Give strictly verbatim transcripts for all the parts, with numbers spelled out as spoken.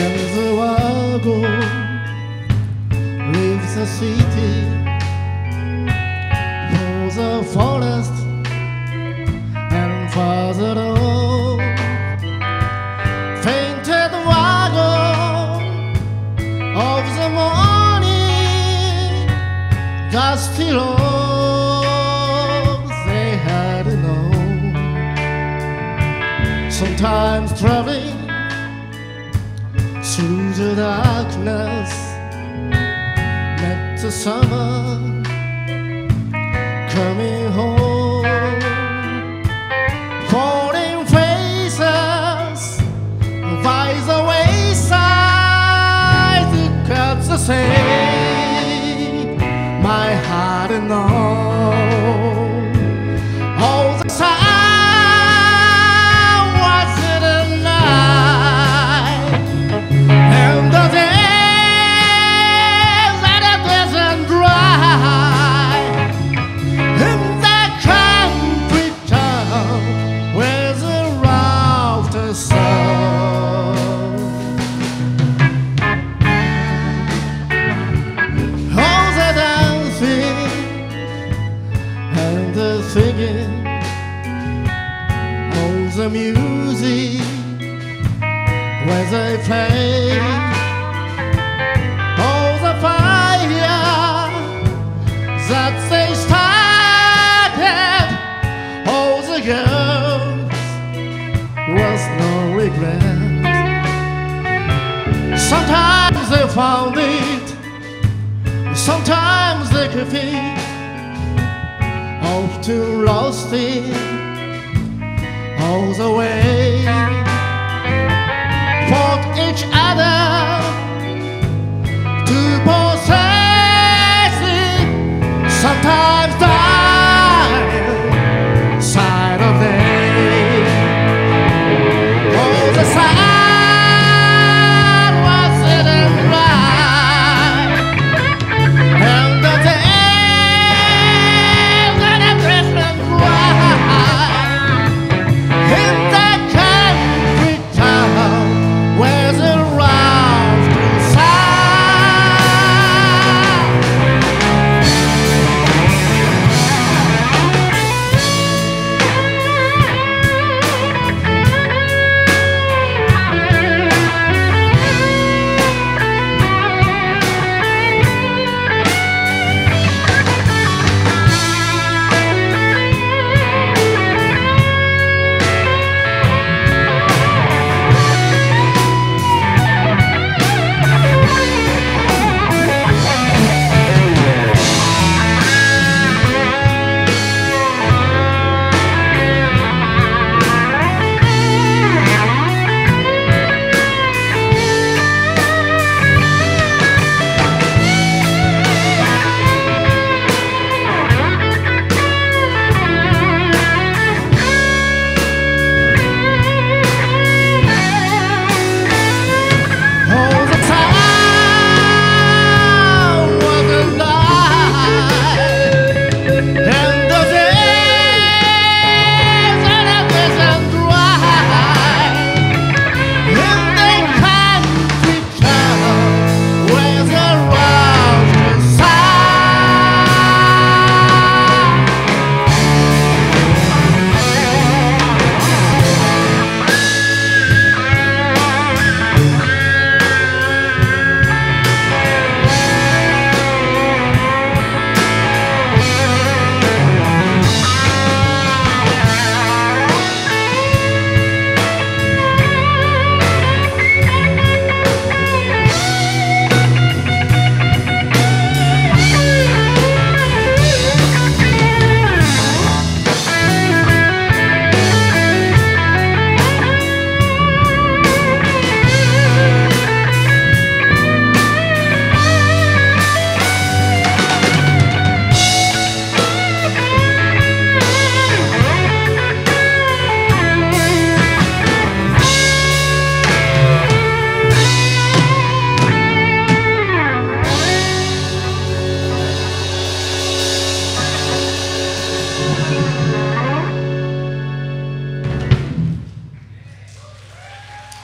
When the wild girl leaves the city for the forest and farther on, fainted wagon of the morning, dusty roads they had known. Sometimes traveling through the darkness, met the summer coming home. Falling faces by the wayside, it cuts the same. My heart and all, all the time. Singing all the music when they play, all the fire that they started, all the girls was no regret. Sometimes they found it, sometimes they could feel hope to lost it all the way. Fought each other to possess it. Sometimes died side of day. Oh, the side.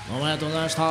ありがとうございました。